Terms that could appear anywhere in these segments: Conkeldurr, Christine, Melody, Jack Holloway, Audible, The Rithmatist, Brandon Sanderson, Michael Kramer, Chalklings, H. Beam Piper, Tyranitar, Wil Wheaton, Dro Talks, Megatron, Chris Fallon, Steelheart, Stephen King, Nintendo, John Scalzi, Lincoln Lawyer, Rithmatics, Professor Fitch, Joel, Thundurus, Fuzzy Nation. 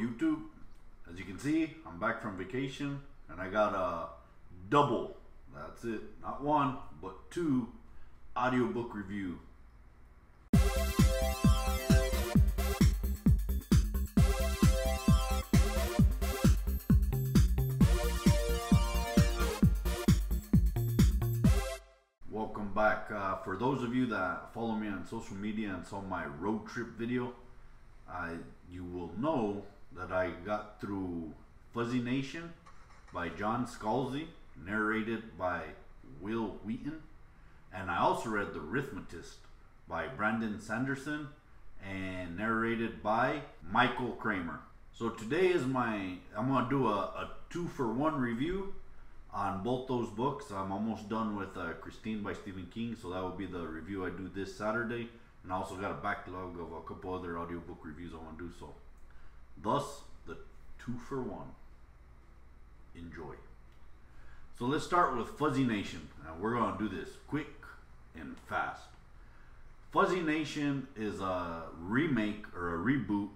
YouTube. As you can see, I'm back from vacation and I got a double, that's it, not one, but two audiobook review. Welcome back. For those of you that follow me on social media and saw my road trip video, you will know that I got through Fuzzy Nation by John Scalzi, narrated by Wil Wheaton, and I also read The Rithmatist by Brandon Sanderson and narrated by Michael Kramer. So today is I'm going to do a 2-for-1 review on both those books. I'm almost done with Christine by Stephen King, so that will be the review I do this Saturday, and I also got a backlog of a couple other audiobook reviews I want to do, so thus the 2-for-1. Enjoy. So let's start with Fuzzy Nation, and we're going to do this quick and fast. Fuzzy Nation is a remake or a reboot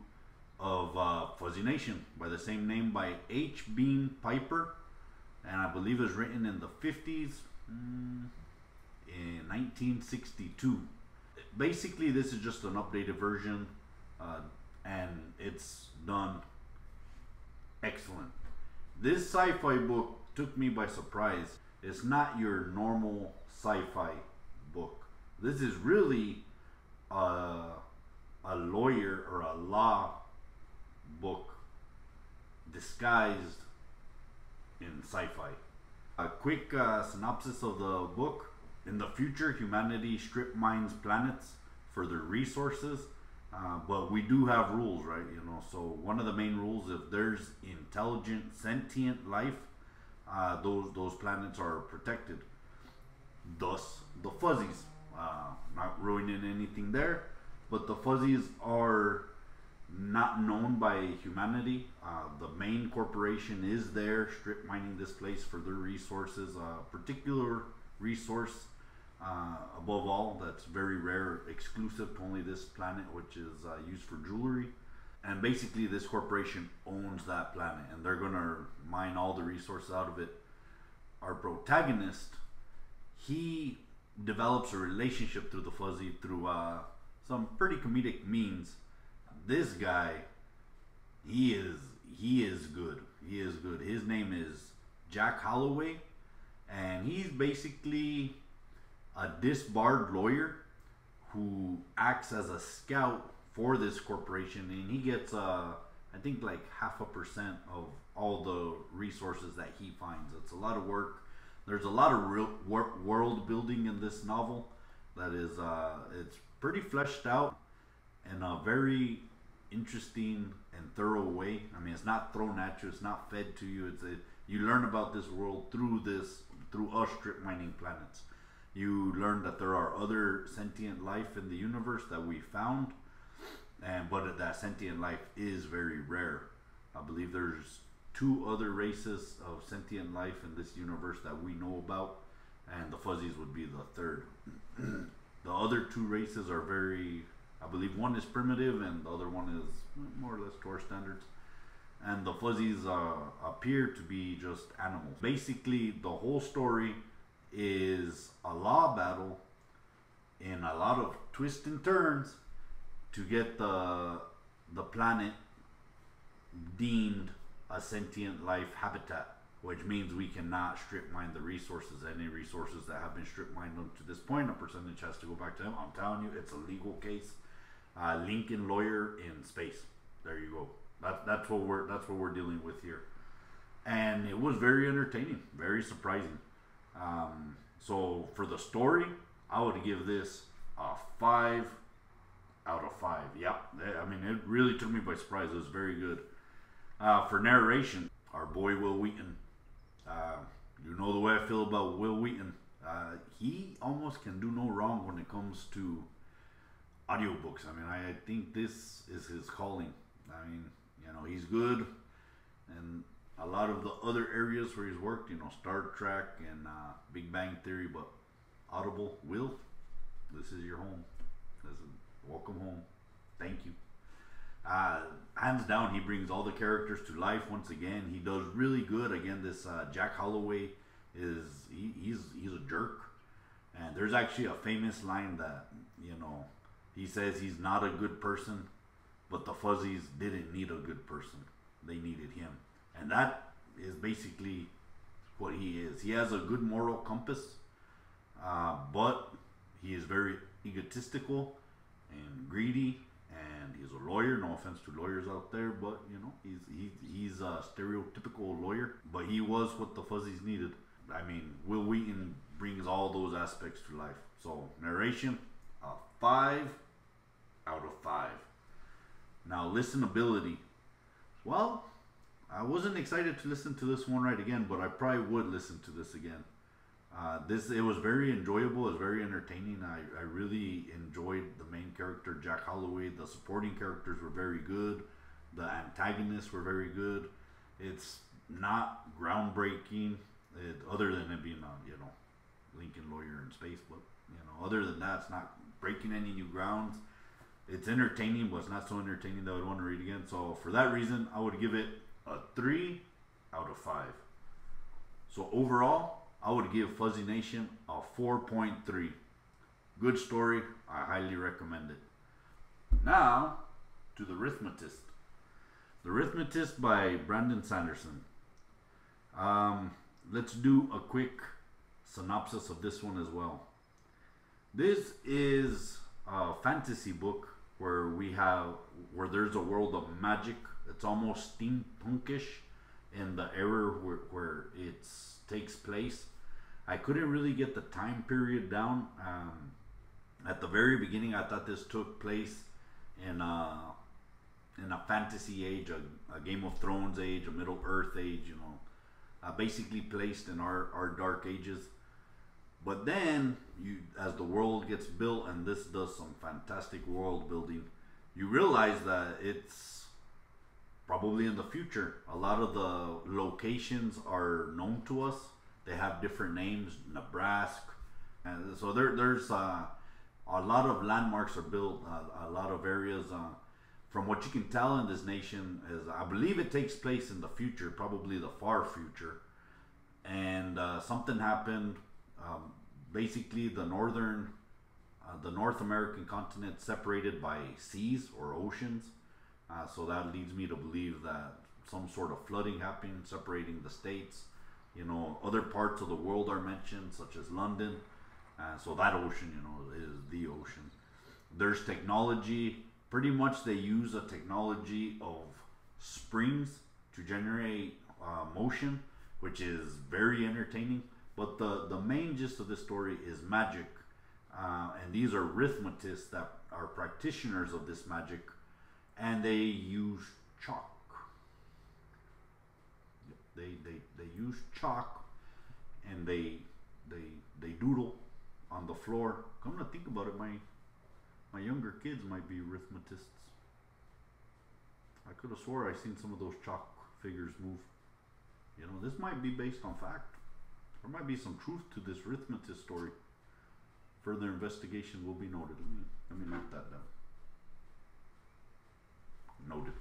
of Fuzzy Nation by the same name by H. Beam Piper, and I believe it was written in the 50s, in 1962. Basically, this is just an updated version, and it's done excellent. This sci-fi book took me by surprise. It's not your normal sci-fi book. This is really a lawyer or a law book disguised in sci-fi. A quick synopsis of the book. In the future, humanity strip mines planets for their resources, but we do have rules, right? You know, so one of the main rules, if there's intelligent, sentient life, those planets are protected. Thus, the Fuzzies. Not ruining anything there, but the Fuzzies are not known by humanity. The main corporation is there strip mining this place for their resources, particular resource above all that's very rare, exclusive to only this planet, which is used for jewelry. And basically this corporation owns that planet and they're gonna mine all the resources out of it. Our protagonist, he develops a relationship through the Fuzzy through some pretty comedic means. This guy, he is good. He is good. His name is Jack Holloway, and he's basically a disbarred lawyer who acts as a scout for this corporation, and he gets I think like 0.5% of all the resources that he finds. It's a lot of work. There's a lot of real world building in this novel that is it's pretty fleshed out in a very interesting and thorough way. I mean, it's not thrown at you, it's not fed to you. You learn about this world through us strip mining planets. You learn that there are other sentient life in the universe that we found, but that sentient life is very rare. I believe there's 2 other races of sentient life in this universe that we know about, and the Fuzzies would be the 3rd. The other 2 races are I believe one is primitive and the other one is more or less to our standards, and the Fuzzies appear to be just animals. Basically, the whole story is a law battle in a lot of twists and turns to get the planet deemed a sentient life habitat, which means we cannot strip mine the resources. Any resources that have been strip mined up to this point, a percentage has to go back to them. I'm telling you, it's a legal case. Lincoln Lawyer in space. There you go. That's what we're dealing with here, and it was very entertaining, very surprising. So for the story, I would give this a 5 out of 5. Yeah, I mean, it really took me by surprise. It was very good. For narration, our boy Wil Wheaton. You know the way I feel about Wil Wheaton. He almost can do no wrong when it comes to audiobooks. I mean, I think this is his calling. I mean, you know, he's good, and a lot of the other areas where he's worked, you know, Star Trek and Big Bang Theory, but Audible, Will, this is your home. This is welcome home. Thank you. Hands down, he brings all the characters to life once again. He does really good. Again, this Jack Holloway is he's a jerk, and there's actually a famous line that, you know, he says he's not a good person, but the Fuzzies didn't need a good person. They needed him, and that is basically what he is. He has a good moral compass, but he is very egotistical and greedy. And he's a lawyer. No offense to lawyers out there, but you know, he's a stereotypical lawyer. But he was what the Fuzzies needed. I mean, Wil Wheaton brings all those aspects to life. So narration, a 5 out of 5. Now listenability. Well, I wasn't excited to listen to this one right again, but I probably would listen to this again. It was very enjoyable. It was very entertaining. I really enjoyed the main character, Jack Holloway. The supporting characters were very good. The antagonists were very good. It's not groundbreaking, other than it being on, you know, Lincoln Lawyer in space. But you know, other than that, it's not breaking any new grounds. It's entertaining, but it's not so entertaining that I'd want to read again. So for that reason, I would give it a 3 out of 5. So overall, I would give Fuzzy Nation a 4.3. Good story. I highly recommend it. Now, to The Rithmatist. The Rithmatist by Brandon Sanderson. Let's do a quick synopsis of this one as well. This is a fantasy book where there's a world of magic. It's almost steampunkish in the era where it takes place. I couldn't really get the time period down. At the very beginning, I thought this took place in a fantasy age, a Game of Thrones age, a Middle Earth age, you know, basically placed in our dark ages. But then, as the world gets built, and this does some fantastic world building, you realize that it's probably in the future. A lot of the locations are known to us. They have different names, Nebraska, and so there's a lot of landmarks are built, a lot of areas. From what you can tell in this nation, is I believe it takes place in the future, probably the far future, and something happened. Basically, the North American continent separated by seas or oceans. So that leads me to believe that some sort of flooding happened, separating the states. You know, other parts of the world are mentioned, such as London. So that ocean, you know, is the ocean. There's technology. Pretty much they use a technology of springs to generate motion, which is very entertaining. But the main gist of this story is magic. And these are rithmatists that are practitioners of this magic. And they use chalk. They use chalk, and they doodle on the floor. Come to think about it, my younger kids might be arithmetists. I could have swore I seen some of those chalk figures move. You know, this might be based on fact. There might be some truth to this arithmetist story. Further investigation will be noted. Let me note that down. Noted.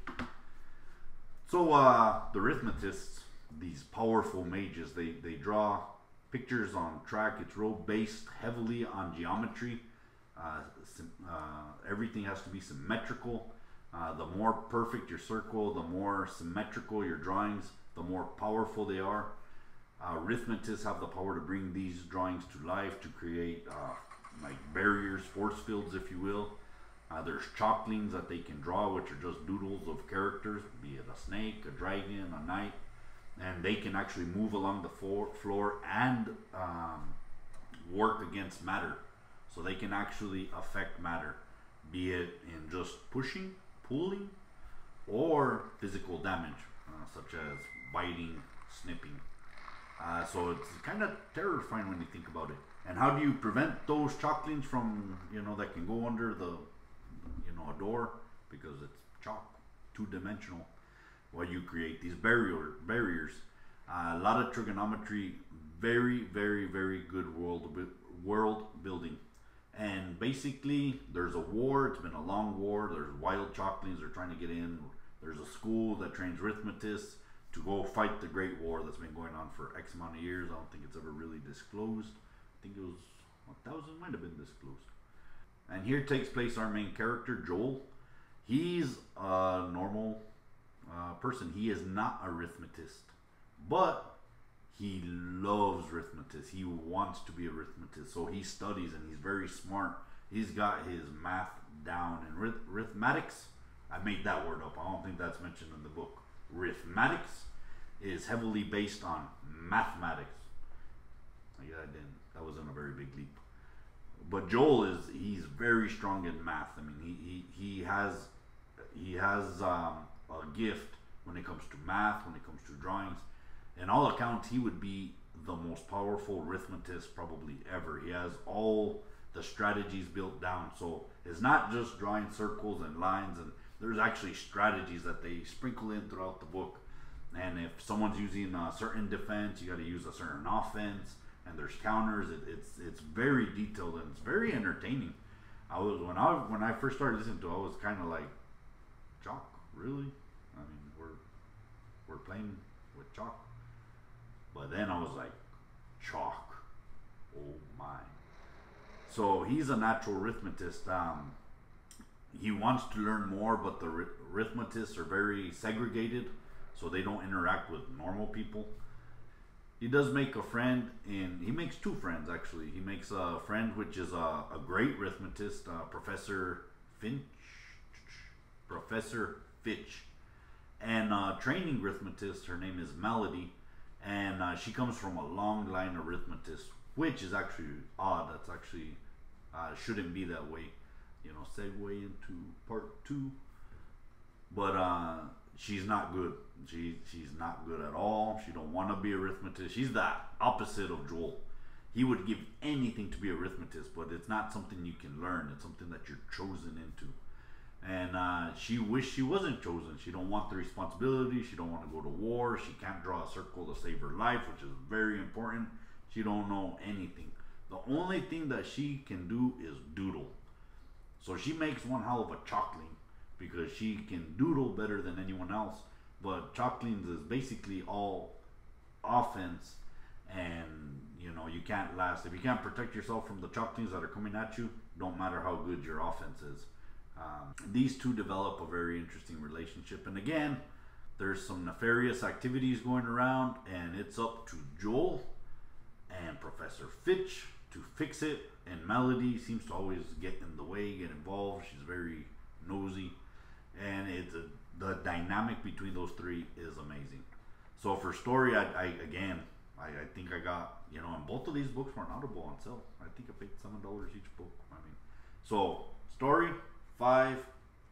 So the Rithmatists, these powerful mages, they draw pictures on track. It's real based heavily on geometry. Everything has to be symmetrical. The more perfect your circle, the more symmetrical your drawings, the more powerful they are. Rithmatists have the power to bring these drawings to life, to create like barriers, force fields, if you will. There's chalklings that they can draw, which are just doodles of characters, be it a snake, a dragon, a knight, and they can actually move along the floor and work against matter. So they can actually affect matter, be it in just pushing, pulling, or physical damage, such as biting, snipping. So it's kind of terrifying when you think about it. And how do you prevent those chalklings from, you know, that can go under the, you know, a door, because it's chalk, two-dimensional? Well, you create these barriers. A lot of trigonometry, very, very, very good world building. And basically, there's a war. It's been a long war. There's wild chalklings that are trying to get in. There's a school that trains Rithmatists to go fight the Great War that's been going on for X amount of years. I don't think it's ever really disclosed. I think it was 1,000, might have been disclosed. And here takes place our main character, Joel. He's a normal person. He is not a Rithmatist, but he loves Rithmatists. He wants to be a Rithmatist, so he studies and he's very smart. He's got his math down. And Rithmatics, I made that word up. I don't think that's mentioned in the book. Rithmatics is heavily based on mathematics. Yeah, I didn't. That wasn't a very big leap. But Joel he's very strong in math. I mean, he has a gift when it comes to math, when it comes to drawings. In all accounts, he would be the most powerful Rithmatist probably ever. He has all the strategies built down. So it's not just drawing circles and lines, and there's actually strategies that they sprinkle in throughout the book. And if someone's using a certain defense, you got to use a certain offense. And there's counters. It's very detailed and it's very entertaining. When I first started listening to it, I was kind of like, chalk, really? I mean, we're playing with chalk. But then I was like, chalk, oh my! So he's a natural Rithmatist. He wants to learn more, but the Rithmatists are very segregated, so they don't interact with normal people. He does make a friend, and he makes two friends actually. He makes a friend which is a great Rithmatist, Professor Fitch, and a training Rithmatist. Her name is Melody, and she comes from a long line of Rithmatists, which is actually odd. That's actually shouldn't be that way, you know. Segue into part two, but she's not good. She's not good at all. She don't want to be a Rithmatist. She's the opposite of Joel. He would give anything to be a Rithmatist, but it's not something you can learn. It's something that you're chosen into. And she wished she wasn't chosen. She don't want the responsibility. She don't want to go to war. She can't draw a circle to save her life, which is very important. She don't know anything. The only thing that she can do is doodle. So she makes one hell of a chalkling, because she can doodle better than anyone else. But chalklings is basically all offense, and you know, you can't last. If you can't protect yourself from the chalklings that are coming at you, don't matter how good your offense is. These two develop a very interesting relationship, and again, there's some nefarious activities going around, and it's up to Joel and Professor Fitch to fix it. And Melody seems to always get in the way, get involved. She's very nosy, and the dynamic between those three is amazing. So for story, I think I got, you know, and both of these books were on Audible on sale. I think I paid $7 each book. I mean, so story 5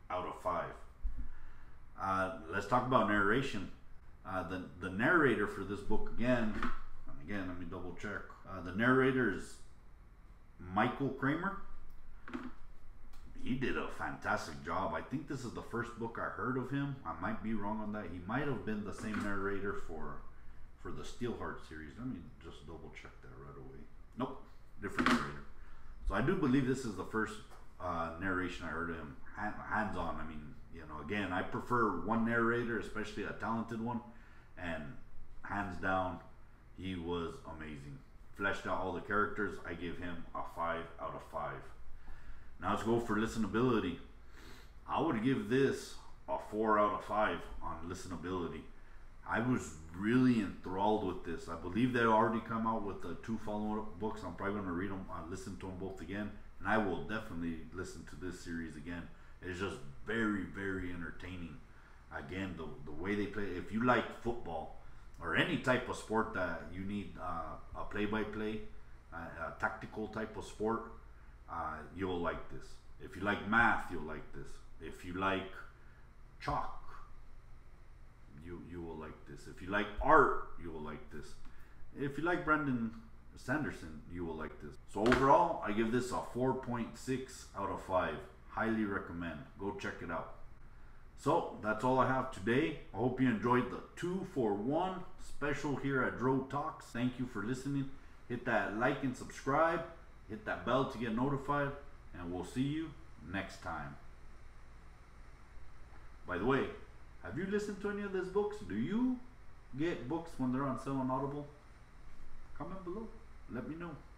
out of 5. Let's talk about narration. The narrator for this book, again, let me double check. The narrator is Michael Kramer. He did a fantastic job. I think this is the first book I heard of him. I might be wrong on that. He might have been the same narrator for the Steelheart series. Let me just double check that right away. Nope, different narrator. So I do believe this is the first narration I heard of him, hands-on. I mean, you know, again, I prefer one narrator, especially a talented one, and hands down, he was amazing. Fleshed out all the characters. I give him a 5 out of 5. Now let's go for listenability. I would give this a 4 out of 5 on listenability. I was really enthralled with this. I believe they already come out with two follow-up books. I'm probably going to read them, listen to them both again, and I will definitely listen to this series again. It's just very, very entertaining. Again, the way they play. If you like football or any type of sport that you need a play-by-play, a tactical type of sport, you'll like this. If you like math, you'll like this. If you like chalk, you will like this. If you like art, you will like this. If you like Brandon Sanderson, you will like this. So overall, I give this a 4.6 out of 5. Highly recommend. Go check it out. So that's all I have today. I hope you enjoyed the 2-for-1 special here at Dro Talks. Thank you for listening. Hit that like and subscribe. hit that bell to get notified, and we'll see you next time. By the way, have you listened to any of these books? Do you get books when they're on sale on Audible? Comment below. Let me know.